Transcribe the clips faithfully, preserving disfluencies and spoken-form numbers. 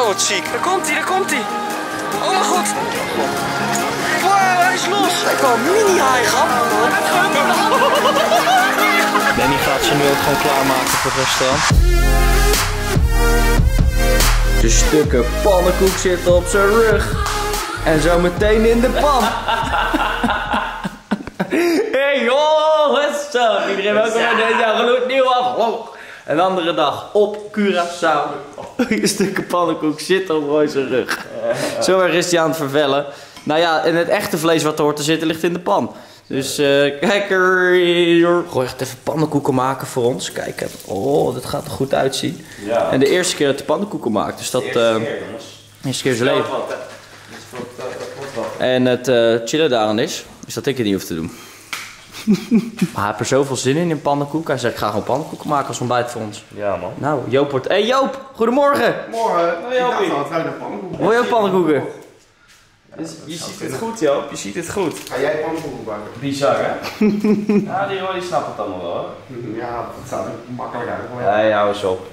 Oh, wat ziek. Daar komt hij, daar komt hij. Oh mijn god. Wow, hij is los. Ik wou een mini-haai gehad. Danny gaat zijn wild gewoon klaarmaken voor het restaurant. De stukken pannenkoek zitten op zijn rug. En zo meteen in de pan. Hey joh, what's up? Iedereen welkom bij deze gloednieuwe vlog. Een andere dag op Curaçao. Je stukken pannenkoek zit op mooi zijn rug. Zo erg is hij aan het vervellen. Nou ja, en het echte vlees wat er hoort te zitten ligt in de pan. Dus uh, kijk er hier. Gooi echt even pannenkoeken maken voor ons. Kijk even. Oh, dat gaat er goed uitzien. Ja. En de eerste keer dat de pannenkoeken maakt. Dus dat. De eerste keer, jongens. Uh, eerste keer is leven. En het uh, chillen daaraan is, is dat ik het niet hoef te doen. Maar hij heeft er zoveel zin in, in pannenkoek. Hij zegt, ik ga gewoon pannenkoeken maken als ontbijt voor ons. Ja man. Nou, Joop wordt... Hé hey, Joop, goedemorgen! Morgen. Nou Joopie. Ik dacht naar pannenkoeken. Wil je ook pannenkoeken? Ja, dus je ziet kunnen. Het goed Joop, je ziet het goed. Ga jij pannenkoeken bakken? Bizar hè? Ja, die Roy snapt het allemaal wel hoor. Ja, het staat er makkelijk uit. Ja, ja, hou eens op.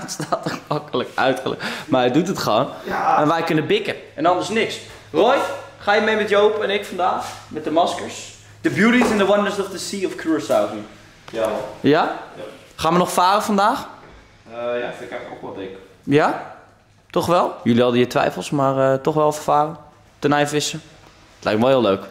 Het staat er makkelijk uit. Maar hij doet het gewoon. Ja. En wij kunnen bikken. En anders niks. Roy, ga je mee met Joop en ik vandaag? Met de maskers? The beauties and the wonders of the sea of Curaçao. Ja. Ja? Ja. Gaan we nog varen vandaag? Uh, ja, vind ik eigenlijk ook wel dik. Ja? Toch wel? Jullie hadden je twijfels, maar uh, toch wel vervaren. Tenijvissen. Het lijkt me wel heel leuk. Als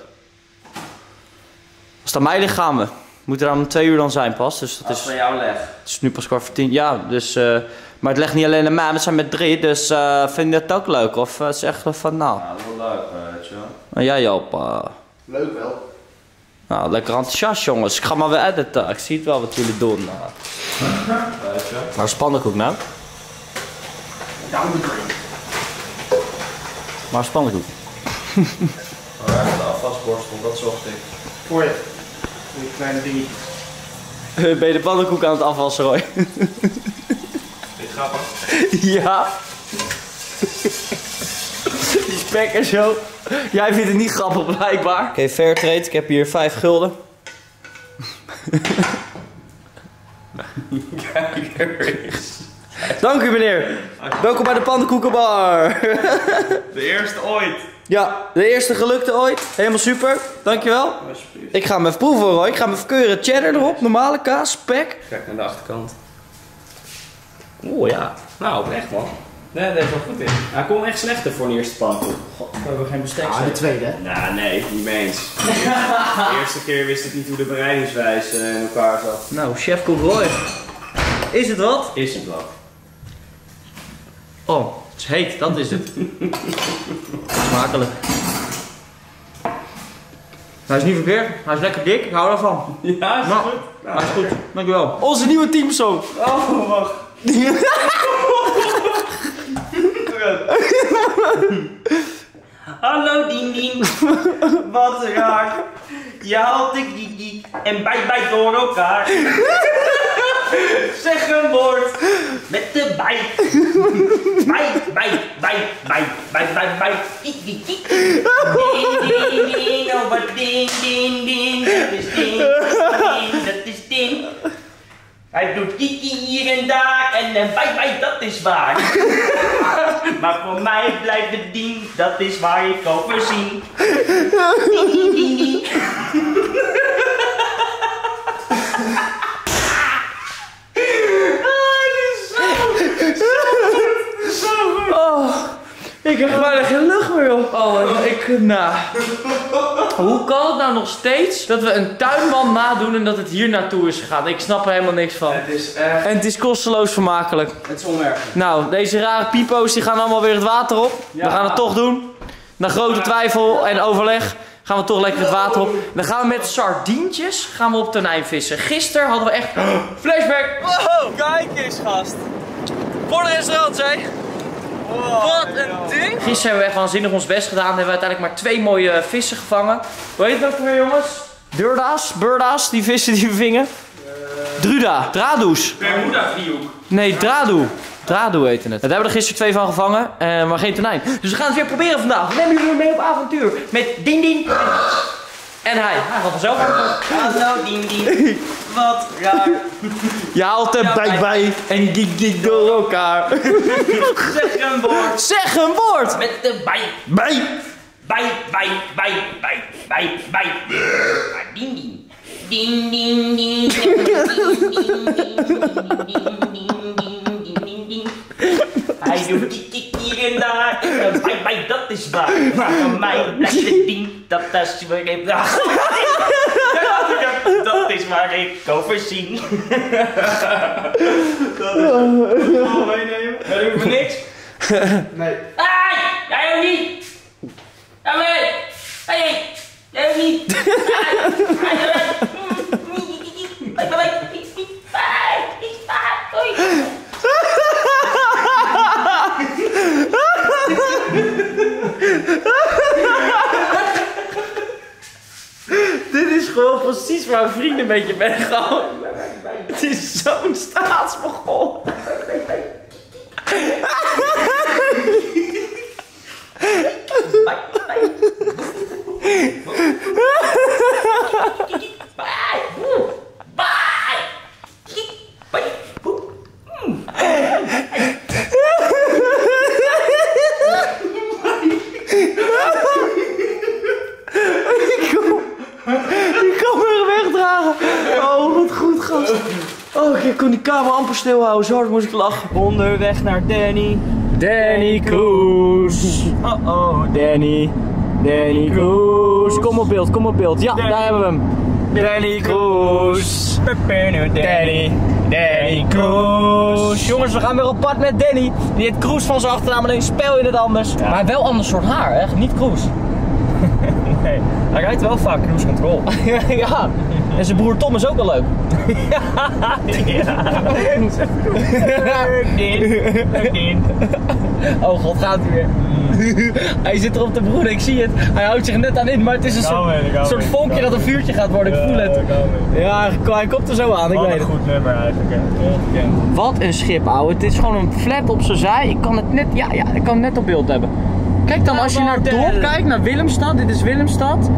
het aan mij ligt gaan we. We moeten er om twee uur dan zijn pas. Dus dat Als is, van jou leg. Het is nu pas kwart voor tien. Ja, dus... Uh, maar het legt niet alleen aan mij, we zijn met drie. Dus uh, vind je het ook leuk? Of uh, zeg je van nou... Ja, dat is wel leuk, weet je wel. En jij Joop? Uh... Leuk wel. Nou, lekker enthousiast jongens. Ik ga maar weer editen. Ik zie het wel wat jullie doen. Maar spannend ook nou. Maar spannend ook. Waar gaat de afwasborstel? Dat zocht ik. Voor je. Die kleine dingetjes. Ben je de pannenkoek aan het afwassen, Roy? Dit gaat wel. Ja. Die spek en zo. Jij vindt het niet grappig blijkbaar. Oké, okay, fair trade. Ik heb hier vijf gulden. Kijk er eens. Dank u meneer. Welkom bij de pannenkoekenbar. De eerste ooit. Ja, de eerste gelukte ooit. Helemaal super. Dankjewel. Ik ga hem even proeven hoor. Ik ga hem even keuren. Cheddar erop, normale kaas, spek. Kijk naar de achterkant. Oeh ja. Nou, oprecht man. Nee, dat heeft wel goed in. Hij kon echt slechter voor de eerste pan. God, we hebben geen bestek. Ah, de tweede hè? Nou, nee, niet mee eens. De eerste, de eerste keer wist ik niet hoe de bereidingswijze in elkaar zat. Nou, chef Courroy. Is het wat? Is het wat. Oh, het is heet, dat is het. Smakelijk. Hij is niet verkeerd, hij is lekker dik, ik hou daarvan. Ja, is nou, goed. Nou, hij is goed, dankjewel. Onze nieuwe teampersoon. Oh, wacht. Hallo Dien Dien, wat raar. Je haalt ik die die en bijt bijt door elkaar. Zeg een woord met de bijt. Bijt, bijt, bijt, bijt, bijt, bijt, bijt. Ding ding ding ding, over ding ding ding. Dat is ding, dat is ding. Hij doet kiki hier en daar en bijt, bijt, dat is waar. Maar voor mij blijft het ding, dat is waar ik over zie. Ik heb bijna geen lucht meer op. Oh, ik, nou. Hoe kan het nou nog steeds dat we een tuinman nadoen en dat het hier naartoe is gegaan? Ik snap er helemaal niks van. Het is echt... En het is kosteloos vermakelijk. Het is onmerkelijk. Nou, deze rare pipo's die gaan allemaal weer het water op. Ja. We gaan het toch doen. Na grote twijfel en overleg gaan we toch lekker het water op. Dan gaan we met sardientjes gaan we op tonijn vissen. Gisteren hadden we echt... Flashback! Wow, kijk eens gast. Voor de restaurant, hè? Wow, wat een ding! Gisteren hebben we echt waanzinnig ons best gedaan. Hebben we uiteindelijk maar twee mooie vissen gevangen. Hoe heet het ook weer jongens? Durda's, burda's, die vissen die we vingen. Uh... Druda, dradoes. Bermuda driehoek. Nee, drado. Drado heette het. Daar hebben we er gisteren twee van gevangen, eh, maar geen tonijn. Dus we gaan het weer proberen vandaag. We nemen jullie mee op avontuur met Ding Ding. En hij, hij gaat vanzelf over. Hallo Dien Dien. Wat raar. Je haalt hem bij bij en gik gik door elkaar. Zeg een woord. Zeg een woord. Met de bij. Bij. Bij, bij, bij, bij, bij, bij. Dien Dien. Dien Dien Dien. Hij doet tik tik hier en daar. Bij, bij, dat is waar. Maar van mij blijft het ding. Dat is waar ik dat is waar ik overzien. Dat is het. Meenemen. Jij hoeft niks. Nee. Ai! Jij hoeft niet. Hey! Hey! Jij hoeft niet. Dit is gewoon precies waar vrienden met je bent gehouden. Het is zo'n staatsmogol. Stilhouden, zo hard moest ik lachen. Onderweg naar Danny. Danny Cruz. Oh oh, Danny. Danny Cruz. Kom op beeld, kom op beeld. Ja, Danny. Daar hebben we hem. Danny Cruz. Danny. Danny Cruz. Jongens, we gaan weer op pad met Danny. Die heet Cruz van zijn achternaam, alleen spel in het anders. Ja. Maar wel ander soort haar, hè? Niet Cruz. Nee, hij rijdt wel vaak cruise control. Ja. En zijn broer Tom is ook wel leuk. Ja. Oh god, gaat hij weer. Hij zit er op de broer, ik zie het. Hij houdt zich net aan in, maar het is een soort, mee, soort vonkje dat een vuurtje gaat worden. Ik voel het. Ja, hij komt er zo aan. Ik wat weet een het. Goed nummer eigenlijk. Hè. Wat een schip, ouwe. Het is gewoon een flat op zijn zij. Ik kan het net, ja, ja, ik kan het net op beeld hebben. Kijk dan, als je naar het dorp kijkt, naar Willemstad. Dit is Willemstad.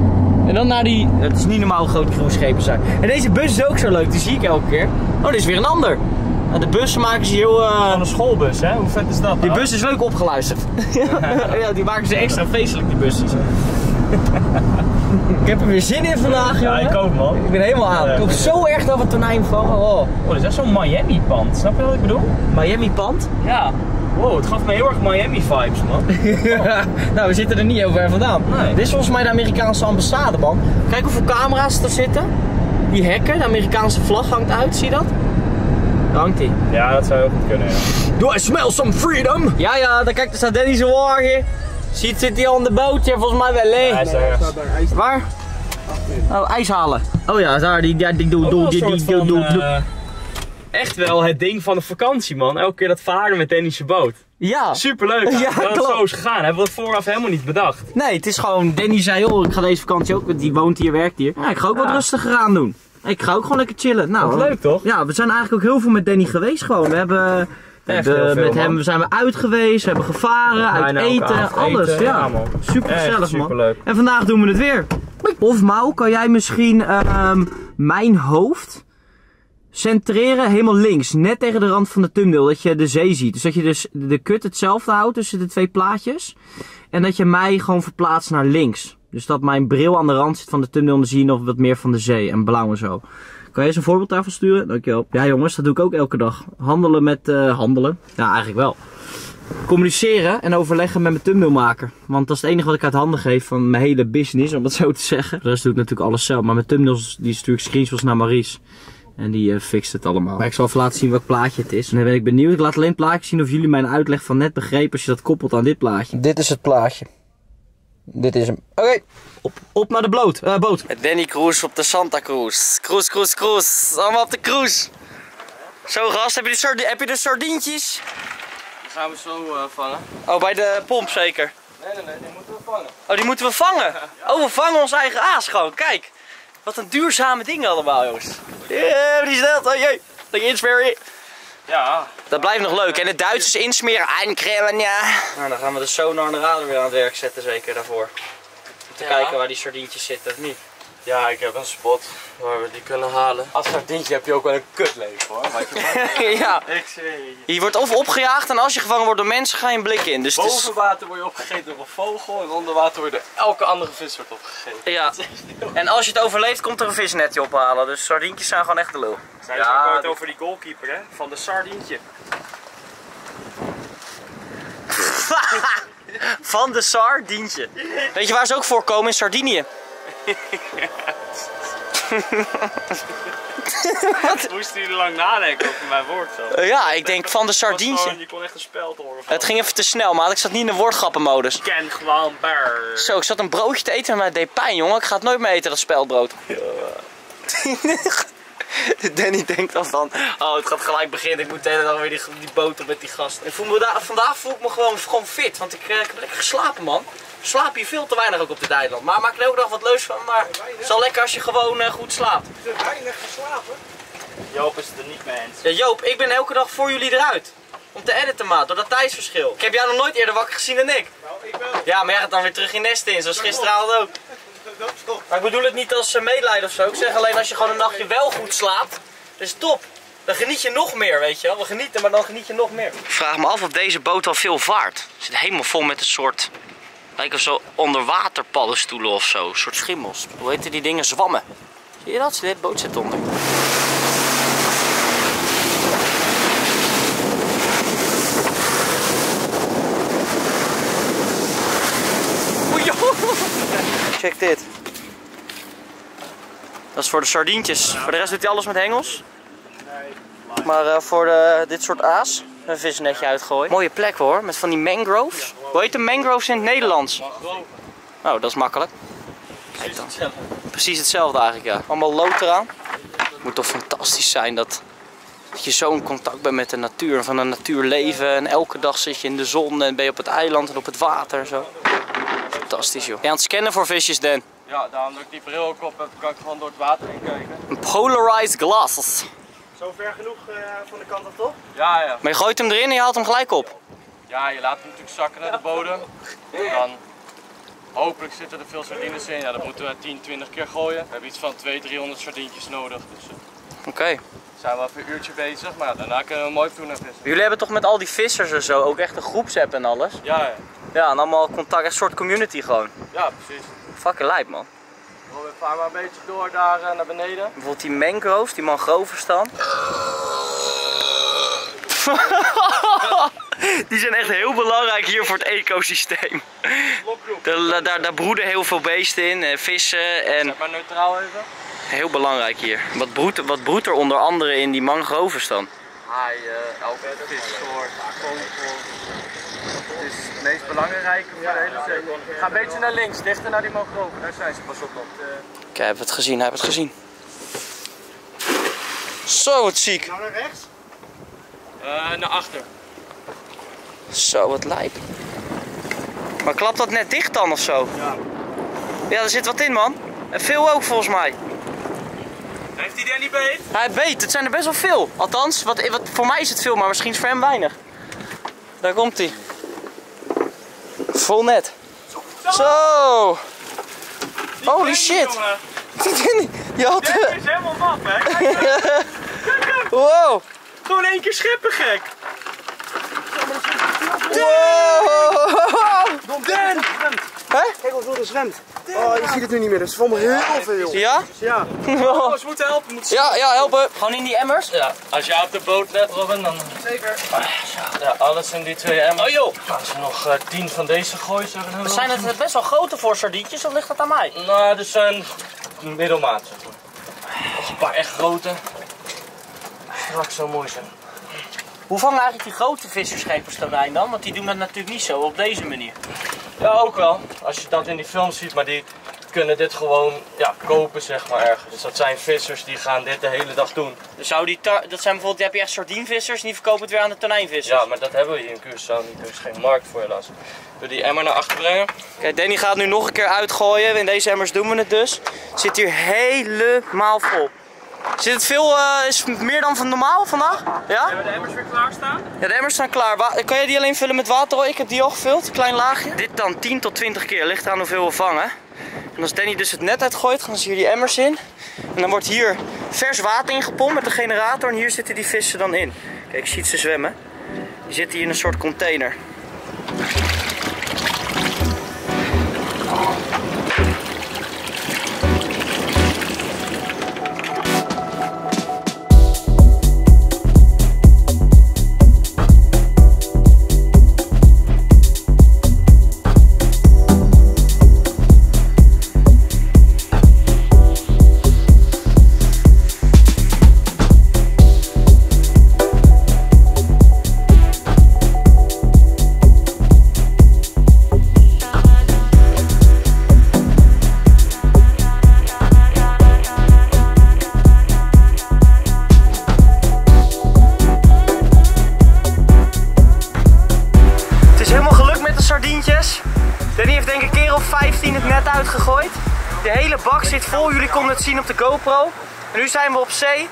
En dan naar die... Het is niet normaal hoe groot cruiseschepen zijn. En deze bus is ook zo leuk, die zie ik elke keer. Oh, dit is weer een ander. Nou, de bussen maken ze heel... Uh... Van een schoolbus, hè? Hoe vet is dat? Die bus is leuk opgeluisterd. Ja, die maken ze extra feestelijk, die busjes. Ik heb er weer zin in vandaag, jongen. Ja, ik ook, man. Ik ben helemaal aan. Ik hoop zo erg dat we tonijn vallen. Oh, oh dat is echt zo'n Miami-pand. Snap je wat ik bedoel? Miami-pand? Ja. Wow, het gaf me heel erg Miami-vibes, man. Oh. Nou, we zitten er niet heel ver vandaan. Nee. Dit is volgens mij de Amerikaanse ambassade, man. Kijk hoeveel camera's er zitten. Die hekken, de Amerikaanse vlag hangt uit, zie je dat? Daar hangt die. Ja, dat zou heel goed kunnen, ja. Do I smell some freedom? Ja, ja, daar kijkt, daar staat Danny zijn wagen. Ziet, zit hij al in de bootje, volgens mij wel leeg. Ja, hij staat daar. Waar? Oh, ijs halen. Oh ja, daar, die, die, die, doe, doe, die, die, doe, doe. Echt wel het ding van de vakantie, man. Elke keer dat varen met Danny's boot. Ja. Superleuk. Ja, dat het zo is gegaan. Hebben we dat vooraf helemaal niet bedacht. Nee, het is gewoon... Danny zei, oh, ik ga deze vakantie ook... Die woont hier, werkt hier. Ja, ik ga ook ja. wat rustiger aan doen. Ik ga ook gewoon lekker chillen. Nou, wat leuk, toch? Ja, we zijn eigenlijk ook heel veel met Danny geweest gewoon. We hebben... Echt de, veel, met man. Hem zijn we uit geweest, we hebben gevaren, ja, uit eten, uit alles. Eten. Ja, ja, super gezellig, man. En vandaag doen we het weer. Of Mau, kan jij misschien uh, mijn hoofd... Centreren helemaal links, net tegen de rand van de thumbnail, dat je de zee ziet. Dus dat je dus de kut hetzelfde houdt tussen de twee plaatjes. En dat je mij gewoon verplaatst naar links. Dus dat mijn bril aan de rand zit van de thumbnail, dan zie je nog wat meer van de zee en blauw en zo. Kan je eens een voorbeeld daarvan sturen? Dankjewel. Ja jongens, dat doe ik ook elke dag. Handelen met uh, handelen. Ja, eigenlijk wel. Communiceren en overleggen met mijn thumbnailmaker. Want dat is het enige wat ik uit handen geef van mijn hele business, om het zo te zeggen. De rest doe ik natuurlijk alles zelf, maar mijn thumbnails die stuur ik screenshots naar Maries. En die uh, fixt het allemaal. Maar ik zal even laten zien welk plaatje het is. En dan ben ik benieuwd. Ik laat alleen het plaatje zien of jullie mijn uitleg van net begrepen als je dat koppelt aan dit plaatje. Dit is het plaatje. Dit is hem. Oké. Okay. Op, op naar de bloot, uh, boot. Danny Cruz op de Santa Cruz. Cruz, Cruz, Cruz. Allemaal op de cruise. Zo gast, heb je de, heb je de sardientjes? Die gaan we zo uh, vangen. Oh, bij de pomp zeker? Nee, nee, nee. Die moeten we vangen. Oh, die moeten we vangen? Ja. Oh, we vangen ons eigen aas gewoon. Kijk. Wat een duurzame ding allemaal, jongens. Yeah, die is dat. Oh jee. Dat je insmeren. Ja. Dat blijft nog leuk. En het Duits is insmeren. Einkrillen, ja. Nou, dan gaan we de sonar en de radar weer aan het werk zetten, zeker daarvoor. Om te ja. kijken waar die sardientjes zitten, of niet. Ja, ik heb een spot waar we die kunnen halen. Als sardientje heb je ook wel een kutleven hoor. Maar je ja. Ik zie je. Je wordt of opgejaagd en als je gevangen wordt door mensen ga je een blik in. Dus boven is... water word je opgegeten door een vogel en onder water word je door elke andere vis wordt opgegeten. Ja. En als je het overleeft komt er een visnetje ophalen. Dus sardientjes zijn gewoon echt de lul. Zij ja, ook ooit over die goalkeeper hè, van de sardientje. Van de sardientje. Weet je waar ze ook voorkomen? In Sardinië. Wat? Moesten jullie lang nadenken over mijn woord zo? Uh, ja, ik denk van de sardientje. Je kon echt een speld horen. Het ging even te snel, maar ik zat niet in de woordgrappenmodus. Ken gewoon per. Zo, ik zat een broodje te eten en mij deed pijn, jongen. Ik ga het nooit meer eten, dat speldbrood. Ja. Danny denkt al van, oh het gaat gelijk beginnen, ik moet de hele dag weer die, die boter met die gasten. Ik voel me da vandaag voel ik me gewoon, gewoon fit, want ik, eh, ik heb lekker geslapen man. Ik slaap hier veel te weinig ook op dit eiland, maar maak er elke dag wat leus van, maar het is al lekker als je gewoon eh, goed slaapt. Te weinig geslapen? Joop is het er niet mee eens. Ja Joop, ik ben elke dag voor jullie eruit. Om te editen maat, door dat tijdsverschil. Ik heb jou nog nooit eerder wakker gezien dan ik. Nou, ik wel. Ja, maar jij gaat dan weer terug in nesten in, zoals gisteravond ook. Maar ik bedoel het niet als medelijden of zo. Ik zeg alleen als je gewoon een nachtje wel goed slaapt, dat is top. Dan geniet je nog meer, weet je wel. We genieten, maar dan geniet je nog meer. Ik vraag me af of deze boot al veel vaart. Het zit helemaal vol met een soort, lijken zo onderwaterpaddenstoelen of zo. Een soort schimmels. Hoe heten die dingen? Zwammen. Zie je dat? De boot zit onder. Check dit. Dat is voor de sardientjes. Voor de rest doet hij alles met hengels. Maar uh, voor de, dit soort aas een visnetje uitgooien. Mooie plek hoor, met van die mangroves. Hoe heet de mangroves in het Nederlands? Oh, dat is makkelijk. Kijk dan. Precies hetzelfde eigenlijk ja. Allemaal lood eraan. Het moet toch fantastisch zijn dat, dat je zo in contact bent met de natuur. Van een natuurleven en elke dag zit je in de zon en ben je op het eiland en op het water en zo. Fantastisch joh. Ben je aan het scannen voor visjes, Dan? Ja, daarom dat ik die bril ook op heb, kan ik gewoon door het water heen kijken. Een polarized glasses. Zo ver genoeg uh, van de kant af toch? Ja, ja. Maar je gooit hem erin en je haalt hem gelijk op? Ja, je laat hem natuurlijk zakken naar de bodem. Dan hopelijk zitten er veel sardines in. Ja, dan moeten we tien, twintig keer gooien. We hebben iets van tweehonderd, driehonderd sardientjes nodig. Dus, uh, Oké. Okay. Zijn we even een uurtje bezig, maar daarna kunnen we mooi tuna vissen. Jullie hebben toch met al die vissers en zo ook echt een groepsapp en alles? Ja, ja. Ja, en allemaal contact, echt een soort community gewoon. Ja, precies. Fucking lijp man. We gaan maar een beetje door daar uh, naar beneden. Bijvoorbeeld die mangroves, die mangrovenstam. Die zijn echt heel belangrijk hier voor het ecosysteem. Daar, daar, daar broeden heel veel beesten in, en vissen en... Zet maar neutraal even. Heel belangrijk hier. Wat broedt, wat broedt er onder andere in die mangrovenstam? Haaien, elke vissoort, vogel. Het is het meest belangrijke voor de hele zee. Ga een beetje naar links, dichter naar die mangroven. Daar zijn ze, pas op dan. Kijk, heb het gezien, heb het gezien. Zo, wat ziek. Nou, naar rechts? Uh, naar achter. Zo, wat lijp. Maar klapt dat net dicht dan of zo? Ja. Ja, er zit wat in, man. En veel ook, volgens mij. Heeft hij Danny beet? Hij beet, het zijn er best wel veel. Althans, wat, wat, voor mij is het veel, maar misschien is voor hem weinig. Daar komt hij. Vol net. Zo! Holy shit! Je had... Dit is helemaal maf, hè? Kijk, kijk. Wow! Gewoon één keer scheppen, gek! Wow! Dan! Kijk hoe veel er zwemt. Oh, je ziet het nu niet meer, dat is voor me heel veel. Ja? Ja. We moeten helpen. Ja, ja, helpen. Gewoon in die emmers? Ja. Als jij op de boot let, Robin, dan... Zeker. Ja, alles in die twee emmers. Oh joh. Als er nog tien van deze gooien, zeggen we... Zijn het best wel grote voor sardientjes, of ligt dat aan mij? Nou, er zijn middelmaat, zeg maar. Nog een paar echt grote. Strak zo mooi zijn. Hoe vangen eigenlijk die grote visserschepers terrein dan? Want die doen dat natuurlijk niet zo, op deze manier. Ja, ook wel. Als je dat in die films ziet, maar die kunnen dit gewoon ja, kopen zeg maar ergens. Dus dat zijn vissers die gaan dit de hele dag doen. Dus zou die dat zijn bijvoorbeeld, heb je echt sardienvissers en die verkopen het weer aan de tonijnvissers? Ja, maar dat hebben we hier in Curaçao niet, er is geen markt voor helaas. Doe die emmer naar achter brengen. Oké, Danny gaat nu nog een keer uitgooien. In deze emmers doen we het dus. Het zit hier helemaal vol. Zit het veel, uh, is het meer dan van normaal vandaag? Ja? Hebben we de emmers weer klaarstaan? Ja, de emmers staan klaar. Wa kan jij die alleen vullen met water? Oh, ik heb die al gevuld, een klein laagje. Dit dan tien tot twintig keer, ligt aan hoeveel we vangen. En als Danny dus het net uitgooit, gaan ze hier die emmers in. En dan wordt hier vers water ingepompt met de generator. En hier zitten die vissen dan in. Kijk, je ziet ze zwemmen. Die zitten hier in een soort container. Danny heeft denk ik een keer of vijftien het net uitgegooid. De hele bak zit vol, jullie konden het zien op de GoPro. En nu zijn we op zee.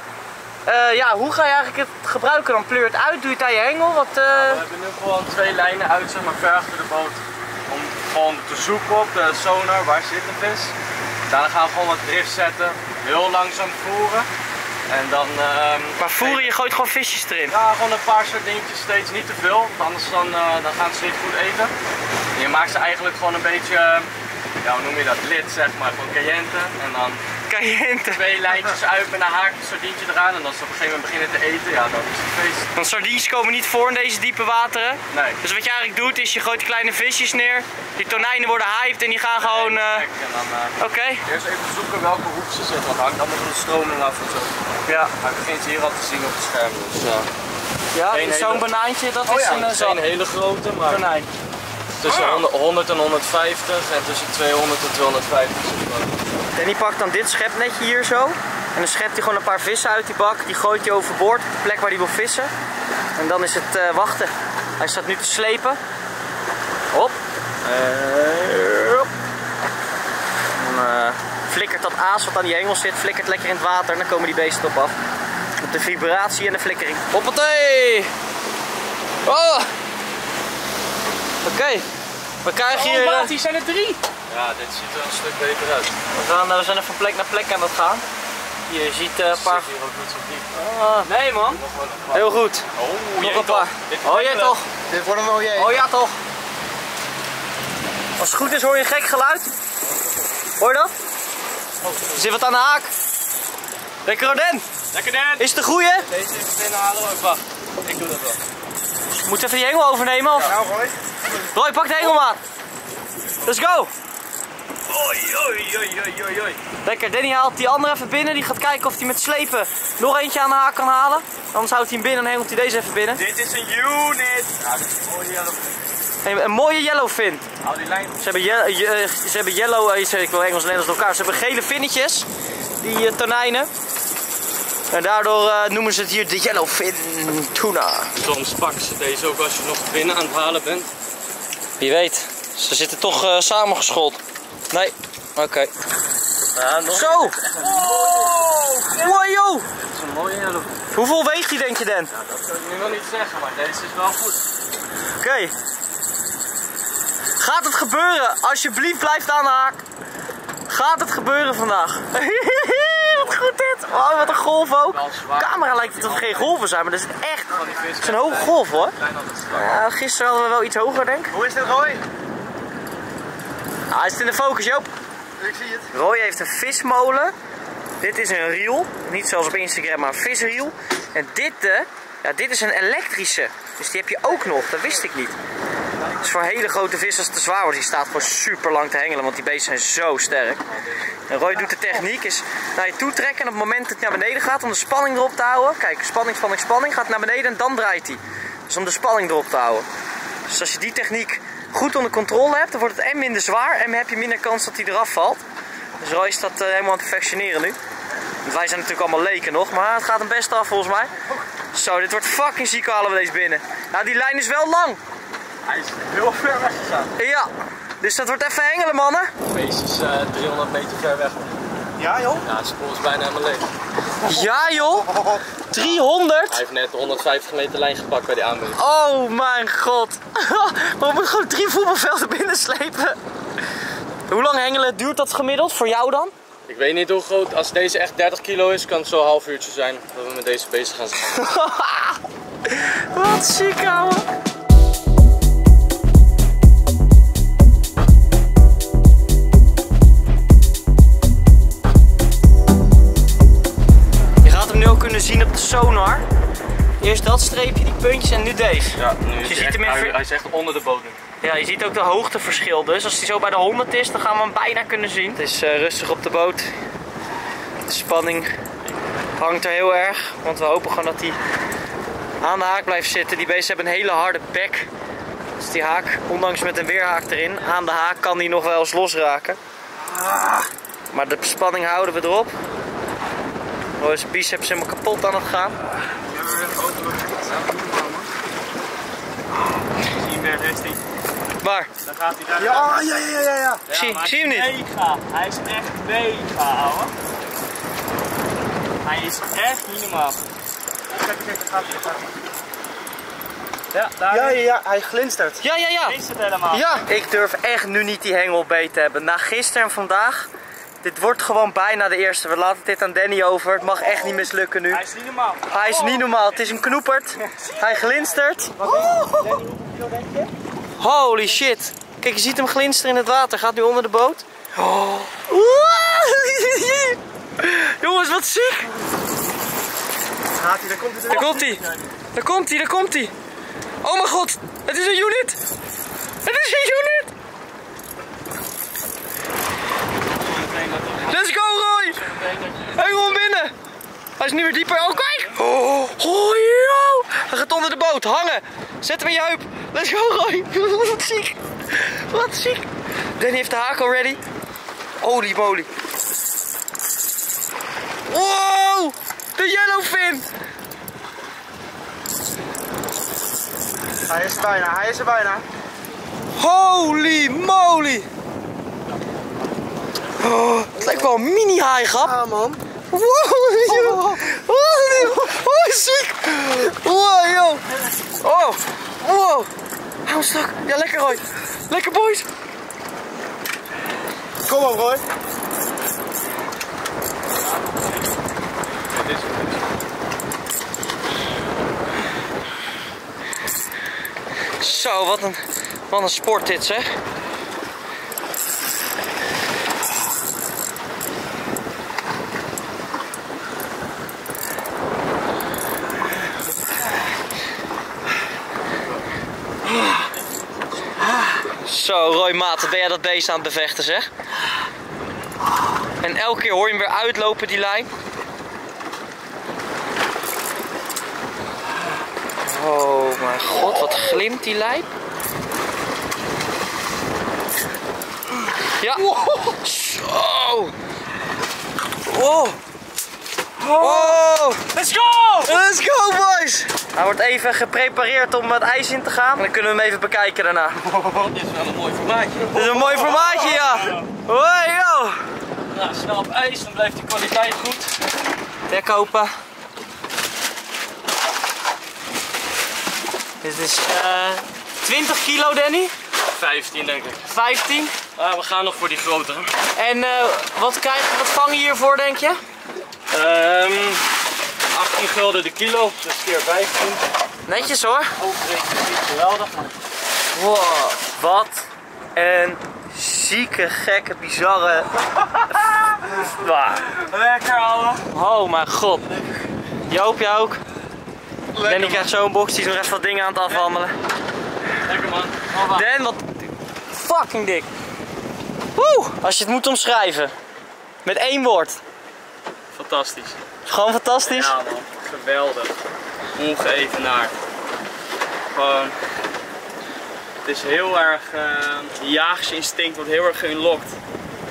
Uh, ja, hoe ga je eigenlijk het gebruiken dan? Pleur het uit? Doe je het aan je hengel? Wat, uh... nou, we hebben nu gewoon twee lijnen uit, zeg maar, ver achter de boot. Om gewoon te zoeken op de sonar, waar zit de vis. Daarna gaan we gewoon wat drift zetten, heel langzaam voeren. En dan, um, maar voeren, je gooit gewoon visjes erin? Ja, gewoon een paar soort dingetjes, steeds niet te veel, want anders dan, uh, dan gaan ze steeds goed eten. En je maakt ze eigenlijk gewoon een beetje, ja, hoe noem je dat, lid, zeg maar, van cayenne. En dan cayenne. Twee lijntjes uit met een haakje sardientje eraan en als ze op een gegeven moment beginnen te eten, ja, dat is het feest. Want sardientjes komen niet voor in deze diepe wateren. Nee. Dus wat je eigenlijk doet is, je gooit kleine visjes neer, die tonijnen worden hyped en die gaan nee, gewoon... Uh... Uh, Oké. Okay. Eerst even zoeken welke hoek ze zitten, want hangt allemaal van de stroming af en zo. Ja. Hij begint hier al te zien op het scherm. Dus, uh, ja, zo'n hele... banaantje, dat oh, is ja, een is een hele grote, maar konijn. Tussen ah. honderd en honderdvijftig en tussen tweehonderd en tweehonderdvijftig. Danny pakt dan dit schepnetje hier zo. En dan schept hij gewoon een paar vissen uit die bak. Die gooit hij overboord op de plek waar hij wil vissen. En dan is het uh, wachten. Hij staat nu te slepen. Hop. Uh, hop. Dan, uh, flikkert dat aas wat aan die hengel zit, flikkert lekker in het water en dan komen die beesten op af. Op de vibratie en de flikkering. Hoppatee! Oh! Oké, okay. We krijgen hier... Oh maat, hier zijn er drie! Ja, dit ziet er een stuk beter uit. We, gaan, we zijn er van plek naar plek aan het gaan. Je ziet uh, een paar... Zit hier ook niet zo diep. Ah, nee man, heel goed. Oh, nog een paar. Oh jij toch? Dit wordt een mooie. Oh ja toch? Als het goed is hoor je een gek geluid. Hoor je dat? Er zit wat aan de haak. Lekker Roden! Lekker Dan! Is het de goeie? Deze even binnenhalen hoor, wacht. Ik doe dat wel. Moet even die hengel overnemen of? Ja, nou, Roy. Roy, pak de hengel maar. Let's go! Oei, oei, oei, oei, oei. Lekker, Danny haalt die andere even binnen. Die gaat kijken of hij met slepen nog eentje aan de haak kan halen. Anders houdt hij hem binnen en hengelt hij deze even binnen. Dit is een unit! Ja, dit is een mooie yellowfin. Een mooie yellowfin. Hou die lijn op. Ze hebben, je, ze hebben yellow, ik wil Engels en Nederlands door elkaar, ze hebben gele vinnetjes. Die uh, tonijnen. En daardoor uh, noemen ze het hier de yellowfin tuna. Soms pakken ze deze ook als je nog binnen aan het halen bent. Wie weet, ze zitten toch uh, samengeschold. Nee, oké. Okay. Nou, nog... Zo! Wow, wow yo. Dit is een mooie yellowfin. Hoeveel weegt die denk je Dan? Ja, dat kan ik nu nog niet zeggen, maar deze is wel goed. Oké. Okay. Gaat het gebeuren? Alsjeblieft blijft aan de haak. Gaat het gebeuren vandaag? Wat goed dit! Oh, wat een golf ook! De camera lijkt het dat er geen golven zijn, maar dat is echt. Het is een hoge golf hoor. Ja, gisteren hadden we wel iets hoger, denk ik. Hoe is dit, Roy? Ah, is het in de focus, Joop? Ik zie het. Roy heeft een vismolen. Dit is een reel. Niet zoals op Instagram, maar een visreel. En dit, de, ja, dit is een elektrische. Dus die heb je ook nog, dat wist ik niet. Dus voor hele grote vissers te zwaar wordt. Die staat gewoon super lang te hengelen, want die beesten zijn zo sterk. En Roy doet de techniek, is naar je toe trekken en op het moment dat het naar beneden gaat om de spanning erop te houden. Kijk, spanning, spanning, spanning, gaat naar beneden en dan draait hij. Dus om de spanning erop te houden. Dus als je die techniek goed onder controle hebt, dan wordt het en minder zwaar en heb je minder kans dat hij eraf valt. Dus Roy is dat uh, helemaal aan het perfectioneren nu. Want wij zijn natuurlijk allemaal leken nog, maar het gaat hem best af volgens mij. Zo, dit wordt fucking ziek, halen we deze binnen. Nou, die lijn is wel lang. Hij is heel ver weg gegaan. Ja, dus dat wordt even hengelen, mannen. De beest is uh, driehonderd meter ver weg. Ja, joh? Ja, het spoor is bijna helemaal leeg. Ja, joh? driehonderd? Hij heeft net de honderdvijftig meter lijn gepakt bij die aanbieding. Oh, mijn god. We moeten gewoon drie voetbalvelden binnenslepen. Hoe lang hengelen duurt dat gemiddeld voor jou dan? Ik weet niet hoe groot. Als deze echt dertig kilo is, kan het zo'n half uurtje zijn dat we met deze bezig gaan zijn. Wat ziek, ouwe. Je gaat hem nu al kunnen zien op de sonar. Eerst dat streepje, die puntjes en nu deze. Ja, nu is dus je ziet hem hij, hij is echt onder de bodem. Ja, je ziet ook de hoogteverschil dus. Als hij zo bij de honderd is, dan gaan we hem bijna kunnen zien. Het is uh, rustig op de boot. De spanning hangt er heel erg. Want we hopen gewoon dat hij aan de haak blijft zitten. Die beesten hebben een hele harde bek. Dus die haak, ondanks met een weerhaak erin, aan de haak kan die nog wel eens losraken. Maar de spanning houden we erop. Oh, is de biceps helemaal kapot aan het gaan. Waar? Dan gaat hij daar. Ja, ja, ja, ja, ja. Ja, zie, zie hem niet. Mega. Hij is echt mega, ouwe. Hij is echt niet normaal. Kijk, kijk, daar gaat hij. Ja, daar. Ja, ja, ja, hij glinstert. Ja, ja, ja. Hij glinstert helemaal. Ja. Ik durf echt nu niet die hengel beet te hebben. Na gisteren en vandaag. Dit wordt gewoon bijna de eerste. We laten dit aan Danny over. Het mag echt niet mislukken nu. Hij is niet normaal. Hij is niet normaal. Het is een knoepert. Hij glinstert. Holy shit. Kijk, je ziet hem glinsteren in het water. Gaat nu onder de boot. Oh. Jongens, wat ziek. Daar komt hij. Daar komt hij. Daar komt hij. Daar komt hij. Oh mijn god. Het is een unit. Het is een unit. Let's go, Roy! Hengel hem binnen! Hij is nu weer dieper. Oh, kijk! Oh, oh, yo. Hij gaat onder de boot. Hangen! Zet hem in je heup. Let's go, Roy! Wat ziek! Wat ziek! Danny heeft de haak al ready. Holy moly! Wow! De yellowfin! Hij is er bijna, hij is er bijna. Holy moly! Oh, het lijkt wel een mini haaigap. Ja, man. Wow, joh. Oh, ziek. Wow, joh. Oh, wow. Hou hem strak. Ja, lekker, Roy. Lekker, boys. Kom op, Roy. Zo, wat een, wat een sport dit, zeg. Zo, Roy maat, wat ben jij dat beest aan het bevechten, zeg. En elke keer hoor je hem weer uitlopen, die lijn. Oh mijn god, wat glimt die lijn. Ja. Zo. Oh. Oh. Let's go! Let's go, boys! Hij wordt even geprepareerd om het ijs in te gaan. En dan kunnen we hem even bekijken daarna. Dit is wel een mooi formaatje. Dit is een mooi formaatje, ja. Hoi, joh. Nou, snel op ijs, dan blijft die kwaliteit goed. Dek open. Dit is uh, twintig kilo, Danny. vijftien, denk ik. vijftien? Uh, we gaan nog voor die grote. En uh, wat, krijgen, wat vang je hiervoor, denk je? Ehm... Um, achttien gulden de kilo, dus keer vijftien. Netjes hoor. Overrekenen is niet geweldig. Wow, wat een zieke, gekke, bizarre... Bah. Lekker, ouwe. Oh mijn god. Joop, jij ook? Lekker, Danny krijgt zo'n box, die is nog echt wat dingen aan het afhandelen. Lekker man. Oh, Dan, wat fucking dik. Woe, als je het moet omschrijven. Met één woord. Fantastisch. Gewoon fantastisch? Ja man, geweldig. Ongeëvenaard. Gewoon... Het is heel erg... Uh, jaagsinstinct wordt heel erg geunlokt.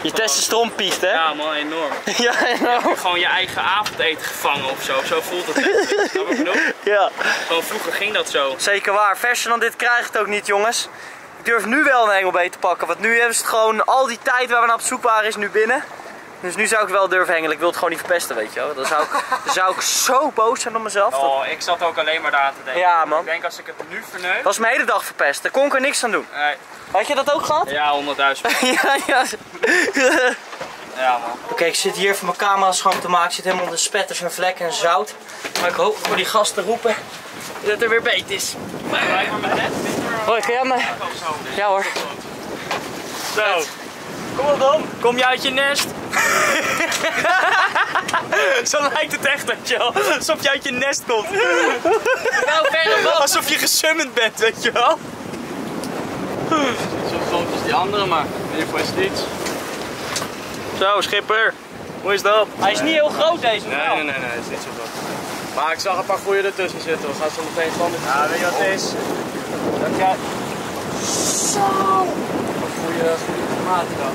Je testosteron piekt, hè? Ja man, enorm. Ja, enorm. Je hebt gewoon je eigen avondeten gevangen ofzo. Zo voelt het. Snap ik genoeg? Ja. Gewoon vroeger ging dat zo. Zeker waar. Verser dan dit krijg ik het ook niet, jongens. Ik durf nu wel een hengelbeet te pakken. Want nu hebben ze het gewoon... Al die tijd waar we naar op zoek waren is nu binnen. Dus nu zou ik wel durven hengelen, ik wil het gewoon niet verpesten, weet je wel. Dan zou ik, dan zou ik zo boos zijn op mezelf. Oh, dat... ik zat ook alleen maar daar aan te denken. Ja, man. Ik denk als ik het nu verneuk... Dat was mijn hele dag verpest, daar kon ik er niks aan doen. Nee. Had je dat ook gehad? Ja, honderdduizend. ja, ja. ja, man. Oké, okay, ik zit hier even mijn camera schoon te maken. Ik zit helemaal onder spetters en vlekken en zout. Maar ik hoop voor die gasten roepen dat er weer beet is. Blijf maar met net. Hoi, kun jij me... Ja hoor. Zo. Kom op dan. Kom je uit je nest? Zo lijkt het echt, weet je wel. Alsof je uit je nest komt. Nou, verre man. Alsof je gesummend bent, weet je wel. Zo groot als die andere, maar in ieder geval is het iets. Zo, schipper. Hoe is dat? Hij is niet heel groot deze. Nee, nee, nee, nee, het is niet zo groot. Maar ik zag een paar goeie ertussen zitten. We gaan zo meteen van dit. Ja, weet je wat het is? Dat jij... Zo! Een goede tomaten dan.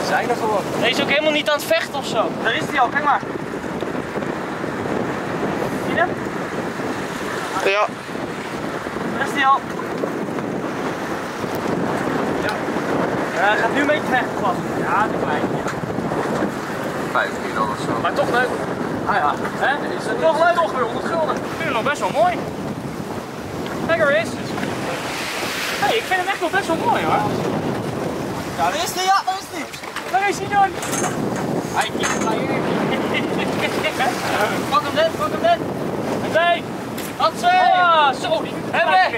Ze zijn er gewoon. Deze is ook helemaal niet aan het vechten of zo. Daar is hij al, kijk maar. Zie je hem? Ja. Daar is hij al. Ja. Ja, hij gaat nu een beetje vechten vast. Ja, de kleine. vijf kilo of zo. Maar toch leuk. Ah ja, hè? Is het nog leuk? Nog weer honderd gulden. Ik vind hem nog best wel mooi. Kijk er eens. Hé, hey, ik vind hem echt nog best wel mooi hoor. Daar is hij, ja, daar is hij. Daar is hij dan. Hij kiept naar hier. Pak hem net, pak hem net. En twee. Dat ze. Ah, zo. En weg.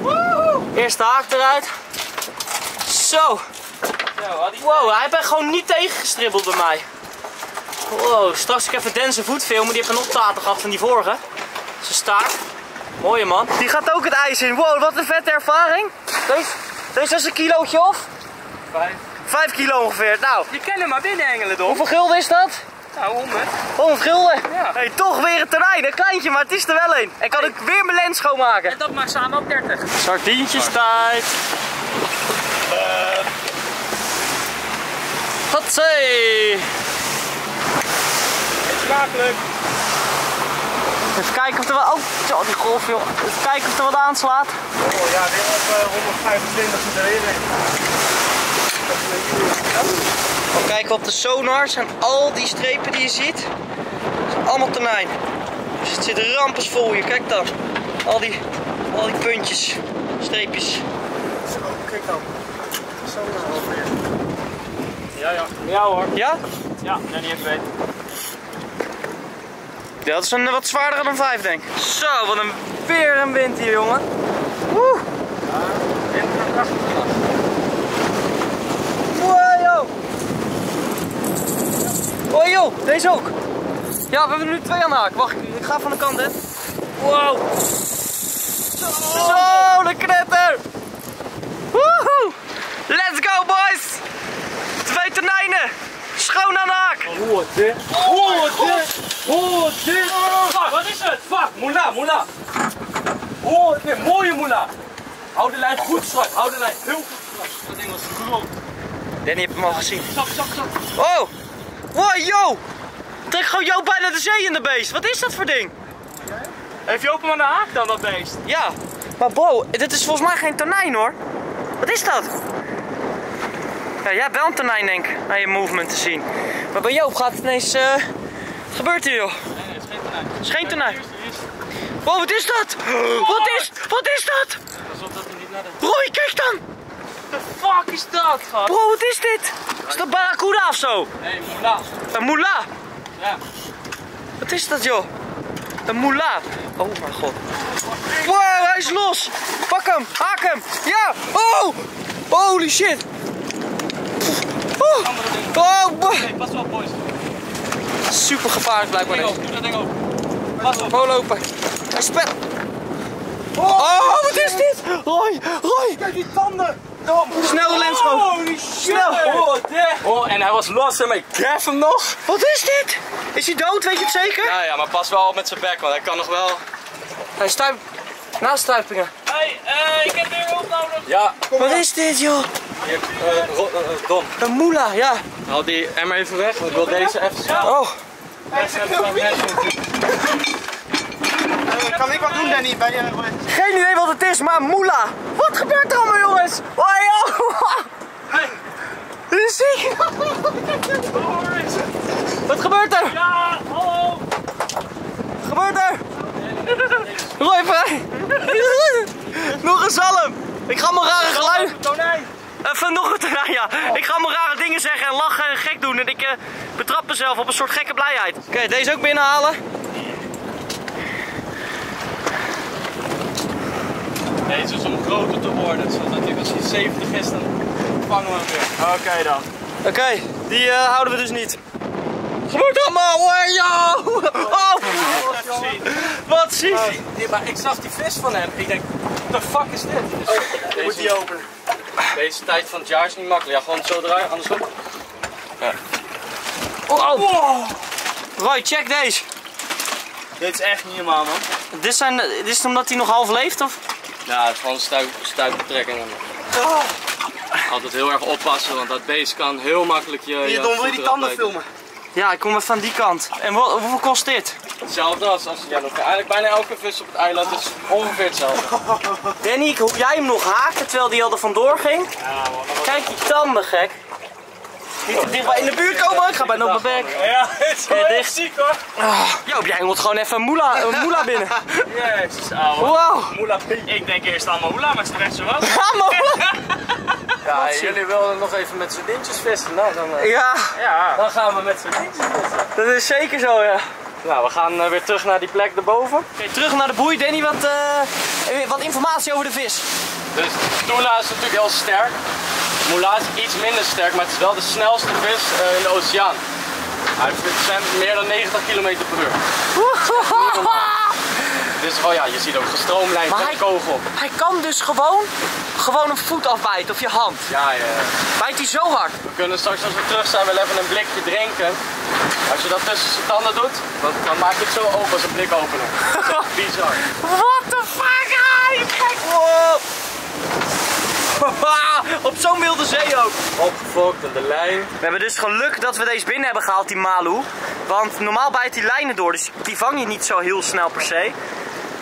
Woehoe. Eerste haak eruit. Zo. Wow, hij heeft gewoon niet tegengestribbeld bij mij. Wow, straks ik even Dan's voet filmen, die heeft een optater gehad van die vorige. Zijn staart. Mooie man. Die gaat ook het ijs in. Wow, wat een vette ervaring. Deze, deze is een kilootje of? Vijf. Vijf kilo ongeveer. Nou. Je kan hem maar binnenhengelen toch? Hoeveel gulden is dat? Nou, honderd. honderd gulden? Ja. Hey, toch weer het terrein. Een kleintje, maar het is er wel een. En kan hey. Ik weer mijn lens schoonmaken. En dat maakt samen ook dertig. Sardientjes tijd. Hatsé. Smakelijk. Even kijken of er wat... Oh, die golf joh. Even kijken of er wat aanslaat. Oh ja, weer op uh, honderdvijfentwintig erin. We kijken op de sonars en al die strepen die je ziet. Dat zijn allemaal tonijn. Dus het zit rampers vol hier, kijk dan. Al die, al die puntjes, streepjes. Zo, kijk dan. Zo is het alweer. Ja, ja. Ja hoor. Ja? Ja, nee, niet even weten. Ja, dat is een wat zwaarder dan vijf denk ik. Zo, wat een weer een wind hier jongen. Woe! Ja, wind gaat krachtig. Wow joh! Oh joh, deze ook. Ja, we hebben er nu twee aan de haak. Wacht, ik ga van de kant hè. Wow! Zo, de knetter! Woehoe! Let's go boys! Twee tonijnen! Schoon aan de haak! Hoor dit! Hoor dit! Hoor dit! Fuck, wat is het? Fuck, moela, moela! Hoor dit, mooie moela! Hou de lijn goed strak, hou de lijn heel goed strak. Dat ding was groot. Danny heeft hem al gezien. Stap, stap, stap. Oh! Wow, yo! Trek gewoon Joop bijna de zee in de beest. Wat is dat voor ding? Heeft Joop hem aan de haak dan, dat beest? Ja. Maar bro, dit is volgens mij geen tonijn hoor. Wat is dat? Ja, jij bent een tonijn denk ik, naar je movement te zien. Maar bij Joop gaat het ineens... Uh... Wat gebeurt hier joh? Nee, nee, het is geen tonijn. Het is geen tonijn. Wow, wat is dat? Oh. Wat is, wat is dat? Pas op dat hij niet naar de... Roy, kijk dan! What the fuck is dat, gast? Bro, wat is dit? Is dat barracuda of zo? Nee, moela. Een moela? Ja. Wat is dat joh? Een moela. Oh mijn god. Wow, hij is los! Pak hem, haak hem! Ja! Oh! Holy shit! Oh, oh boy! Pas op boys. Super gevaarlijk blijkbaar. Doe dat ding open. Pas op. Ho lopen. Hij spelt. Oh, oh, wat is dit? Roy, Roy. Kijk die tanden. Snel de lens open. Holy shit. Snel. Oh, oh, en hij was los en ik gaf hem nog. Wat is dit? Is hij dood? Weet je het zeker? Ja, ja, maar pas wel op met zijn bek, want hij kan nog wel. Hij stuipt. Nastuipingen. Hé, hey, uh, ik heb weer hulp nodig. Ja. Kom wat maar. Is dit, joh? Hier, uh, ro, uh, Don. Een moela, ja. Haal die emmer even weg, want ik wil deze even snel. Oh. Hij is heel uh, kan ik wat doen, Danny? Bij die... Geen idee wat het is, maar moela. Wat gebeurt er allemaal, jongens? Oh, joh. Hey. is ziek! Waar is het? Wat gebeurt er? Ja, hallo! Wat gebeurt er? Nog even! Nog een zalm! Ik ga allemaal rare geluiden. Even nog een tonijn, ja. Ik ga allemaal rare dingen zeggen en lachen en gek doen. En ik uh, betrap mezelf op een soort gekke blijheid. Oké, okay, deze ook binnenhalen. Deze is om groter te worden, zodat ik als die zeventig is, dan vangen we hem weer. Oké okay, dan. Oké, okay, die uh, houden we dus niet. Goed allemaal, hoor, yo! Oh! Wat ziek! Uh, maar ik zag die vis van hem. Ik denk, what the fuck is dit? Dus oh, deze, moet die openen. Deze tijd van het jaar is niet makkelijk. Ja, gewoon zo draaien, andersom. Ja. Oh, oh. Wow. Roy, check deze. Dit is echt niet normaal, man. Dit, zijn, dit is omdat hij nog half leeft, of? Ja, het is gewoon een stuipbetrekking. Oh. Altijd heel erg oppassen, want dat beest kan heel makkelijk je... Hier, Don, wil je die tanden filmen? Ja, ik kom even van die kant. En wat, hoeveel kost dit? Hetzelfde als, als ja, nog, eigenlijk bijna elke vis op het eiland is ongeveer hetzelfde. Danny, hoe jij hem nog haakte terwijl die al er vandoor ging? Ja, man, kijk die tanden, gek. Niet te dichtbij in de buurt komen, ik ga bijna op mijn bek. Ja, het is wel ja, echt ziek hoor. Oh, joh, jij moet gewoon even een moela, een moela binnen. Jezus, ouwe. Wow. Moela binnen. Ik denk eerst aan moela, maar het is echt zo wat. Ja, jullie wilden nog even met z'n dingetjes vissen, nou, dan, uh, ja. Ja. Dan gaan we met z'n dingetjes vissen. Dat is zeker zo, ja. Nou, we gaan uh, weer terug naar die plek daarboven. Okay, terug naar de boei. Danny, wat, uh, wat informatie over de vis. Dus tuna is natuurlijk heel sterk. Moela is iets minder sterk, maar het is wel de snelste vis uh, in de oceaan. Hij zwemt meer dan negentig kilometer per uur. Dus oh ja, je ziet ook gestroomlijnd met een kogel. Hij kan dus gewoon, gewoon een voet afbijten of je hand. Ja, ja. Bijt hij zo hard? We kunnen straks als we terug zijn wel even een blikje drinken. Als je dat tussen zijn tanden doet, dan, dan maak je het zo open als een blikopener. Dat is echt bizar. What the fuck, hij kijkt. Op zo'n wilde zee ook. Opgefokt aan de lijn. We hebben dus geluk dat we deze binnen hebben gehaald, die Malu. Want normaal bijt die lijnen door, dus die vang je niet zo heel snel per se.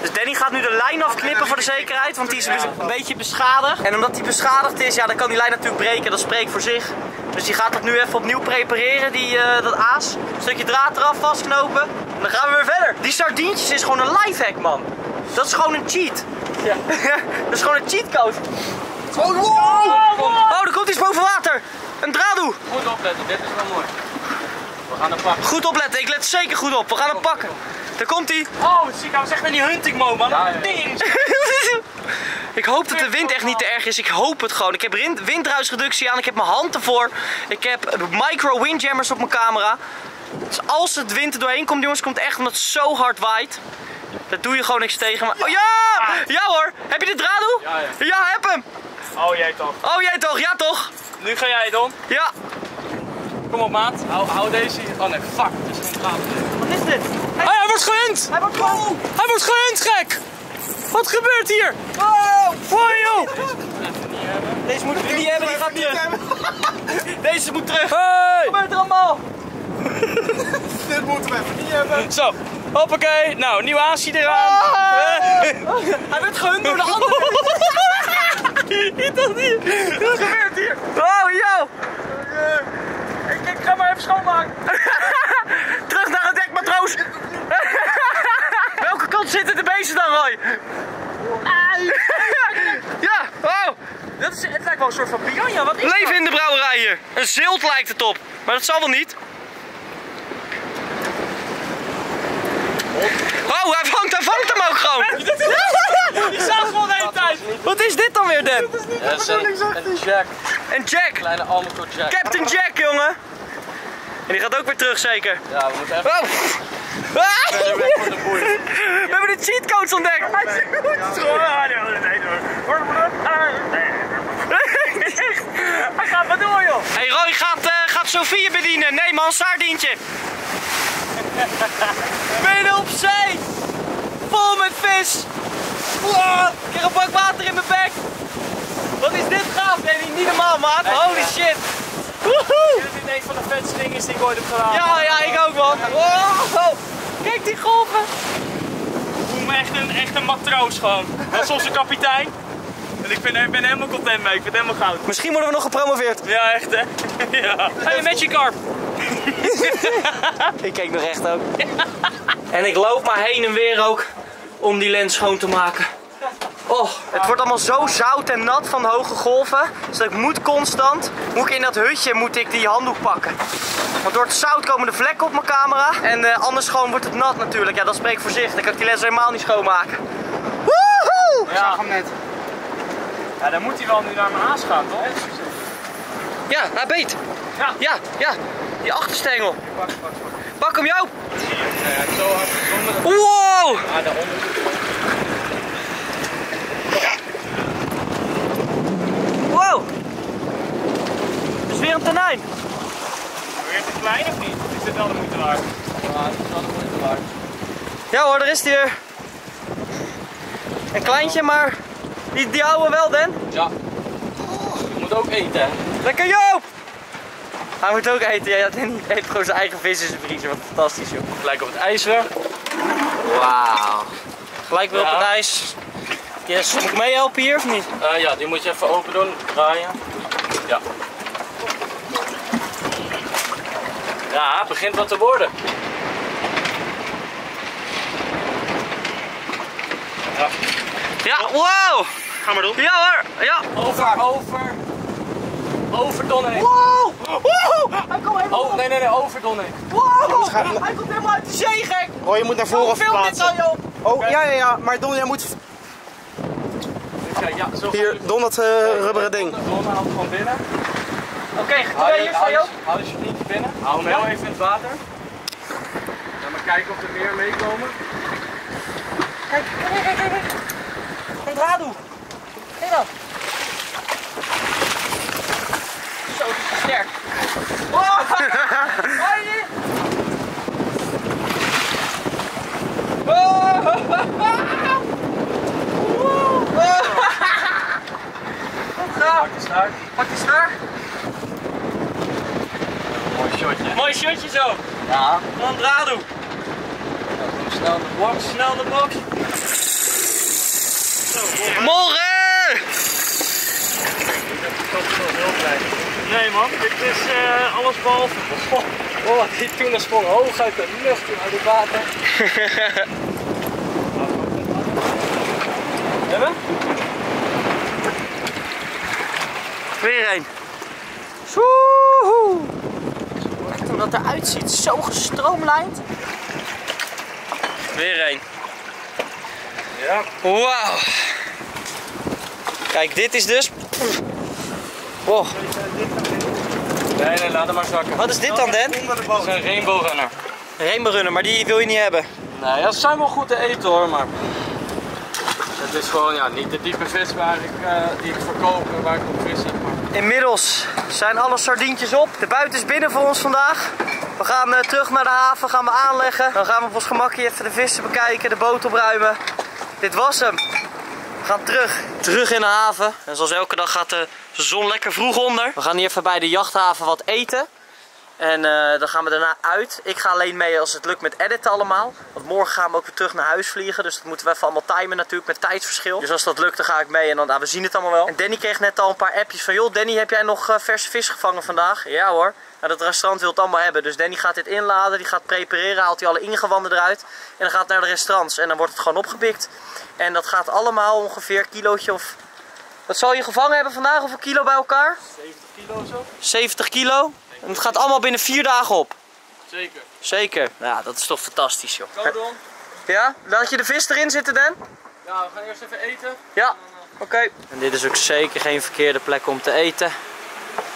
Dus Danny gaat nu de lijn afknippen voor de zekerheid, want die is een beetje beschadigd. En omdat die beschadigd is, ja, dan kan die lijn natuurlijk breken, dat spreekt voor zich. Dus die gaat dat nu even opnieuw prepareren, die, uh, dat aas. Een stukje draad eraf vastknopen. En dan gaan we weer verder. Die sardientjes is gewoon een lifehack, man. Dat is gewoon een cheat. Ja. Dat is gewoon een cheatcode. Oh, wow. Oh, wow. Oh, er komt iets boven water. Een dorado. Goed opletten, dit is wel mooi. We gaan hem pakken. Goed opletten, ik let zeker goed op. We gaan hem pakken. Daar komt hij. Oh, zie ik, hij was echt met die hunting mode, man. Ja, ja. Ding. Ik hoop dat de wind echt niet te erg is. Ik hoop het gewoon. Ik heb windruisreductie aan. Ik heb mijn hand ervoor. Ik heb micro windjammers op mijn camera. Dus als het wind er doorheen komt, jongens, komt het echt omdat het zo hard waait. Daar doe je gewoon niks tegen. Maar... Oh ja! Ja hoor! Heb je de dorado? Ja, ja. Ja, heb hem! Oh jij toch? Oh jij toch, ja toch? Nu ga jij, Don. Ja. Kom op, maat. Hou, hou deze. Oh nee, fuck. Het is geen draad. Wat is dit? Hij, hey, hij wordt gehunt! Hij wordt gehunt! Oh. Hij wordt gehunt, gek! Wat gebeurt hier? Oh! Oh joh! Deze moet ik niet hebben, die gaat niet hebben. Deze moet terug. Hey. Wat gebeurt er allemaal? Dit moeten we even niet hebben. Zo. Hoppakee. Nou, nieuw aasje eraan. Oh. Hij werd gehunt door de andere. Ik dacht niet. Wat gebeurt hier? Oh, yo! Ik, ik ga maar even schoonmaken. Terug naar het dek, matroos. Welke kant zitten de beesten dan, Roy? Ja, wow. Dat is, het lijkt wel een soort van piranha. Wat is dat? Leven in de brouwerij hier. Een zilt lijkt het op. Maar dat zal wel niet. Oh, hij vangt, hij vangt hem ook gewoon. Die staat gewoon de hele tijd. Wat is dit dan weer, Dan? Dit is niet de bedoeling, zegt hij. En Jack. En Jack. Kleine Almaco Jack. Captain Jack, jongen. En die gaat ook weer terug, zeker. Ja, we moeten even... Oh. Ah. Verder weg voor de boei. We hebben de cheatcodes ontdekt. Hij is goed. Hij gaat maar door, joh. Hé, hey, Roy gaat, uh, gaat Sofie bedienen. Nee, man, saardientje. Binnen op zee! Vol met vis! Wow, ik krijg een bak water in mijn bek! Wat is dit gaaf, Danny? Niet normaal, maat! Nee, holy ja. Shit! Woehoe! Dit is een van de vetste dingen die ik ooit heb gedaan. Ja, ja, ik ook wel! Wow. Kijk die golven! Ik voel me echt een, echt een matroos gewoon. Dat is onze kapitein. Dus ik, vind, ik ben helemaal content mee, ik vind het helemaal goud. Misschien worden we nog gepromoveerd. Ja, echt hè. Ja. Hey, Magic Carp. Ik keek nog echt ook. En ik loop maar heen en weer ook om die lens schoon te maken. Oh, het wordt allemaal zo zout en nat van de hoge golven. Dus ik moet constant, moet ik in dat hutje moet ik die handdoek pakken. Want door het zout komen de vlekken op mijn camera. En uh, anders gewoon wordt het nat natuurlijk. Ja, dat spreekt voor zich. Dan kan ik die lens helemaal niet schoonmaken. Woehoe! Ja. Ik zag hem net. Ja, dan moet hij wel nu naar mijn haas gaan, toch? Ja, naar beet. Ja, ja, ja. Die achterstengel. Pak, pak, pak. Pak hem, jou! Wow! Ja, daaronder. Wow! Het is weer een tonijn. Weer te klein of niet? Is dit wel de moeite waard? Ja, het is wel de moeite waard. Ja hoor, daar is hij weer. Een kleintje, maar die, die oude wel, Dan? Ja. Je moet ook eten, hè? Lekker, Joop! Hij moet ook eten, ja, hij heeft gewoon zijn eigen vis in zijn vriezer, wat fantastisch joh. Gelijk op het ijs weer. Wauw. Gelijk weer ja. Op het ijs. Yes. Moet ik meehelpen hier of niet? Uh, ja, die moet je even open doen, draaien. Ja. Ja, het begint wat te worden. Ja. Ja, wow! Ga maar doen. Ja hoor, ja. Over, over. Over Donnie. Wow! Wow! Hij komt helemaal oh, nee, nee, nee, over Donnie. Wow! Hij komt helemaal uit de zee, gek! Oh, je moet naar voren verplaatsen. Film dit al, joh! Oh, ja, ja, ja, maar Don, jij moet... Ja, zo hier, Don dat uh, rubberen ding. Don haalt gewoon binnen. Oké, ga je hier van Joop? Hou je vriendje binnen. Hou hem heel even in het water. Laten we kijken of er meer meekomen. Kijk, kijk, kijk, kijk, kijk. Kijk, Radu. Kijk dan. Zo, dat is sterk. Oh, hoi hier. Pak die snaar. Pak die snaar. Mooi shotje. Mooi shotje zo. Ja. Van Dorado. Ja, kom snel in de box. Snel in de box. Zo, morgen! Dat is wel heel klein. Nee man, dit is uh, alles behalve. Oh, oh, die tuna sprong hoog uit de lucht, uit het water. Hebben? Weer een. Woehoe. Echt hoe dat eruit ziet, zo gestroomlijnd. Weer een. Ja. Wauw. Kijk, dit is dus. Wow. Nee, nee, laat hem maar zakken. Wat is dit dan, Dan? Dat is een rainbow runner. Rainbow runner, maar die wil je niet hebben. Nee, dat zijn wel goed te eten hoor, maar. Het is gewoon ja, niet de diepe vis waar ik, uh, die ik verkoop en waar ik op vis heb. Inmiddels zijn alle sardientjes op. De buit is binnen voor ons vandaag. We gaan uh, terug naar de haven, gaan we aanleggen. Dan gaan we op ons gemakje even de vissen bekijken, de boot opruimen. Dit was hem. We gaan terug. Terug in de haven. En zoals elke dag gaat de zon lekker vroeg onder. We gaan hier even bij de jachthaven wat eten. En uh, dan gaan we daarna uit. Ik ga alleen mee als het lukt met editen allemaal. Want morgen gaan we ook weer terug naar huis vliegen. Dus dat moeten we even allemaal timen natuurlijk met tijdsverschil. Dus als dat lukt dan ga ik mee en dan, ah, we zien het allemaal wel. En Danny kreeg net al een paar appjes van joh Danny, heb jij nog uh, verse vis gevangen vandaag? Ja hoor. Nou, dat restaurant wil het allemaal hebben. Dus Danny gaat dit inladen, die gaat prepareren, haalt hij alle ingewanden eruit. En dan gaat het naar de restaurants en dan wordt het gewoon opgepikt. En dat gaat allemaal ongeveer een kilootje of... Wat zal je gevangen hebben vandaag? Hoeveel kilo bij elkaar? zeventig kilo of zo. zeventig kilo? En het gaat allemaal binnen vier dagen op. Zeker. Zeker. Nou, dat is toch fantastisch joh. Zo Don. Ja? Laat je de vis erin zitten Dan? Ja, we gaan eerst even eten. Ja, oké. Okay. En dit is ook zeker geen verkeerde plek om te eten.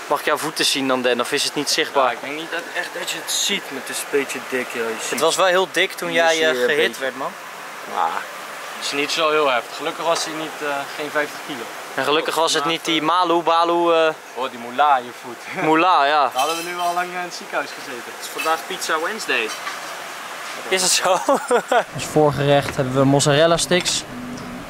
Mag ik jouw voeten zien dan Dan? Of is het niet zichtbaar? Ja, ik denk niet dat, echt dat je het ziet, maar het is een beetje dik. Ja, het was wel heel dik toen jij uh, gehit werd man. Ja, het is niet zo heel heftig. Gelukkig was hij niet, uh, geen vijftig kilo. En gelukkig was het niet die Malu, Balu... Uh... Oh, die moela in je voet. Moela, ja. Dan hadden we nu al lang in het ziekenhuis gezeten. Het is vandaag Pizza Wednesday. Is het zo? Als voorgerecht hebben we mozzarella sticks.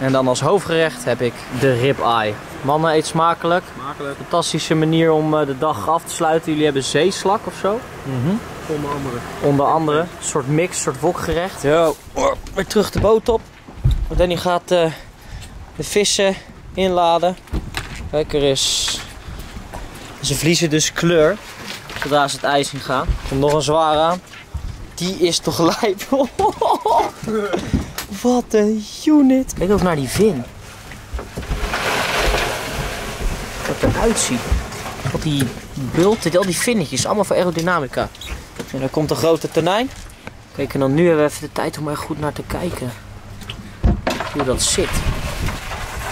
En dan als hoofdgerecht heb ik de ribeye. Mannen, eet smakelijk. Smakelijk. Fantastische manier om de dag af te sluiten. Jullie hebben zeeslak of zo? Mm-hmm. Onder andere. Onder andere. Een soort mix, een soort wokgerecht. Yo. Weer terug de boot op. Danny gaat uh, de vissen... inladen. Lekker is. Ze verliezen dus kleur zodra ze het ijs in gaan. Er komt nog een zwaar aan. Die is toch lijp. Wat een unit. Kijk ook naar die vin. Wat eruit ziet. Wat die bulten, al die vinnetjes, allemaal voor aerodynamica. En daar komt een grote tonijn. Kijk, en dan nu hebben we even de tijd om er goed naar te kijken. Hoe dat zit.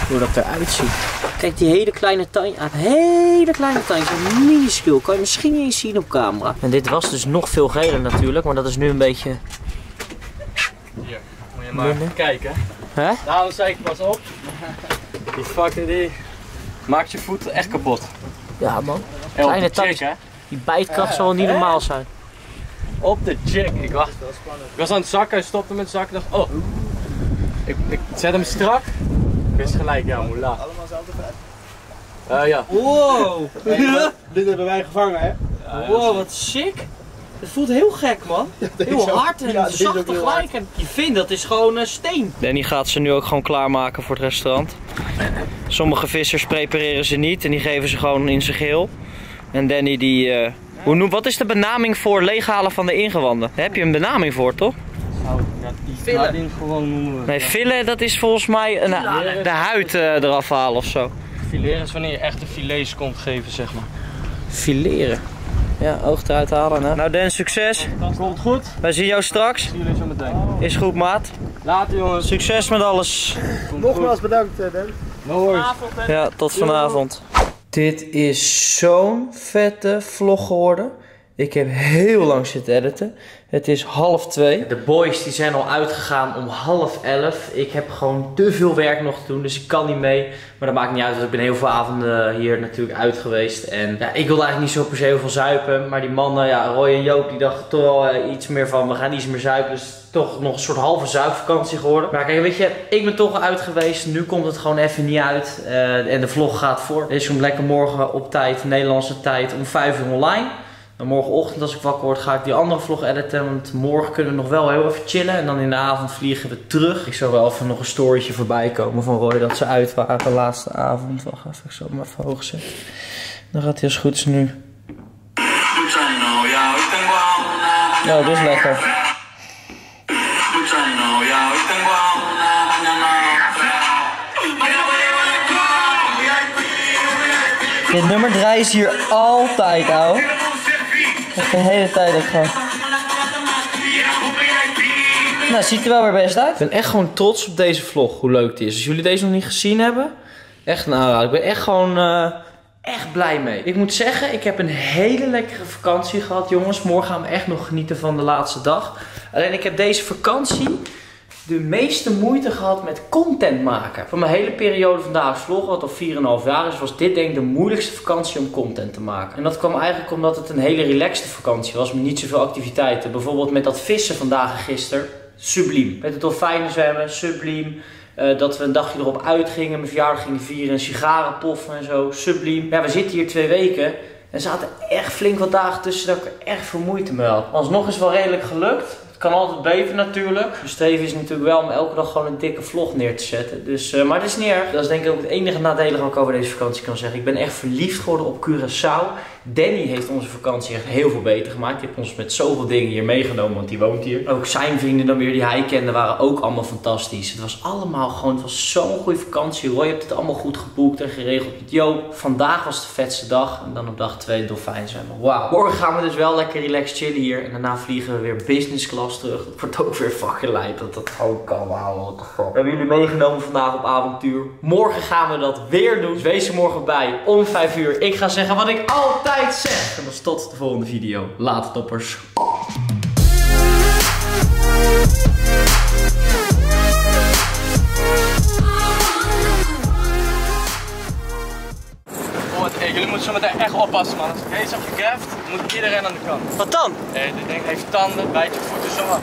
Hoe dat eruit ziet. Kijk, die hele kleine tijn. Ah, hele kleine tijn. Minuscuul. Kan je misschien niet eens zien op camera. En dit was dus nog veel geler natuurlijk, maar dat is nu een beetje. Hier, moet je maar minder. Even kijken. Hè? Daarom zei ik pas op. Die fucker die maakt je voeten echt kapot. Ja, man. En kleine tijn. Die bijtkracht zal niet normaal zijn. Op de chick. Ik wacht. Ik was aan het zakken, hij stopte met zakken. Ik dacht, oh. Ik, ik zet hem strak. Ik wist gelijk, ja, moela. Allemaal zelfde vet. Uh, ja. Wow. Ja. Dit hebben wij gevangen, hè? Ja, wow, wat sick. Het voelt heel gek, man. Heel hard en ja, zacht tegelijk. En je vindt dat is gewoon een steen. Danny gaat ze nu ook gewoon klaarmaken voor het restaurant. Sommige vissers prepareren ze niet en die geven ze gewoon in zijn geheel. En Danny die... Uh, Hoe noem, wat is de benaming voor leeghalen van de ingewanden? Daar heb je een benaming voor, toch? Nou, dat die villen gewoon noemen we. Nee, villen, dat is volgens mij een, de, de huid uh, eraf halen of zo. Fileren is wanneer je echte filets komt geven, zeg maar. Fileren? Ja, oog eruit halen. Hè? Nou, Dan, succes. Komt goed. Wij zien jou straks. Zien jullie zo meteen. Is goed, maat. Later, jongens. Succes met alles. Komt Nogmaals goed. Bedankt, Dan. Mooi. Ja, tot vanavond. Dit is zo'n vette vlog geworden. Ik heb heel lang zitten editen. Het is half twee. De boys die zijn al uitgegaan om half elf. Ik heb gewoon te veel werk nog te doen, dus ik kan niet mee. Maar dat maakt niet uit, want ik ben heel veel avonden hier natuurlijk uit geweest. En ja, ik wilde eigenlijk niet zo per se heel veel zuipen. Maar die mannen, ja, Roy en Joop, die dachten toch wel uh, iets meer van, we gaan iets meer zuipen. Dus toch nog een soort halve zuipvakantie geworden. Maar kijk, weet je, ik ben toch uit geweest. Nu komt het gewoon even niet uit. Uh, en de vlog gaat voor. Het is om lekker morgen op tijd, Nederlandse tijd, om vijf uur online. En morgenochtend als ik wakker word ga ik die andere vlog editen, want morgen kunnen we nog wel heel even chillen. En dan in de avond vliegen we terug. Ik zou wel even nog een storytje voorbij komen van Roy dat ze uit waren de laatste avond. Wacht even, ik zal hem even hoog zetten. Dan gaat hij als goed is nu. Nou, dit is lekker. Dit nummer draait hier altijd, ouwe. De hele tijd ook gewoon. Nou, ziet er wel weer best uit. Ik ben echt gewoon trots op deze vlog, hoe leuk die is. Als jullie deze nog niet gezien hebben, echt een aanrader. Ik ben echt gewoon uh, echt blij mee. Ik moet zeggen, ik heb een hele lekkere vakantie gehad, jongens. Morgen gaan we echt nog genieten van de laatste dag. Alleen ik heb deze vakantie de meeste moeite gehad met content maken. Van mijn hele periode van dagelijks vlog, wat al vier en een half jaar is, was dit denk ik de moeilijkste vakantie om content te maken. En dat kwam eigenlijk omdat het een hele relaxte vakantie was, met niet zoveel activiteiten. Bijvoorbeeld met dat vissen vandaag en gisteren, subliem. Met het dolfijnen zwemmen, subliem. Uh, dat we een dagje erop uitgingen, mijn verjaardag gingen vieren, en sigaren poffen en zo, subliem. Ja, we zitten hier twee weken. En zaten echt flink wat dagen tussen dat ik er echt veel moeite mee had. Alsnog is het wel redelijk gelukt. Kan altijd beter natuurlijk. Mijn streven is natuurlijk wel om elke dag gewoon een dikke vlog neer te zetten. Dus, uh, maar dat is niet erg. Dat is denk ik ook het enige nadelige wat ik over deze vakantie kan zeggen. Ik ben echt verliefd geworden op Curaçao. Danny heeft onze vakantie echt heel veel beter gemaakt. Die heeft ons met zoveel dingen hier meegenomen, want die woont hier. Ook zijn vrienden dan weer die hij kende waren ook allemaal fantastisch. Het was allemaal gewoon, het was zo'n goede vakantie. Roy heeft het allemaal goed geboekt en geregeld met Joop. Vandaag was de vetste dag en dan op dag twee dolfijn zwemmen. Wauw. Morgen gaan we dus wel lekker relaxed chillen hier. En daarna vliegen we weer business class terug. Dat wordt ook weer fucking lijp dat dat ook kan. Wauw, wat de fuck. We hebben jullie meegenomen vandaag op avontuur. Morgen gaan we dat weer doen. Dus wees er morgen bij om vijf uur. Ik ga zeggen wat ik altijd zeg. En dus tot de volgende video. Later, toppers. Jullie moeten zometeen echt oppassen, man. Als je deze hebt gegraft, moet iedereen aan de kant. Wat dan? Nee, dit ding heeft tanden, bijt je voeten zo af.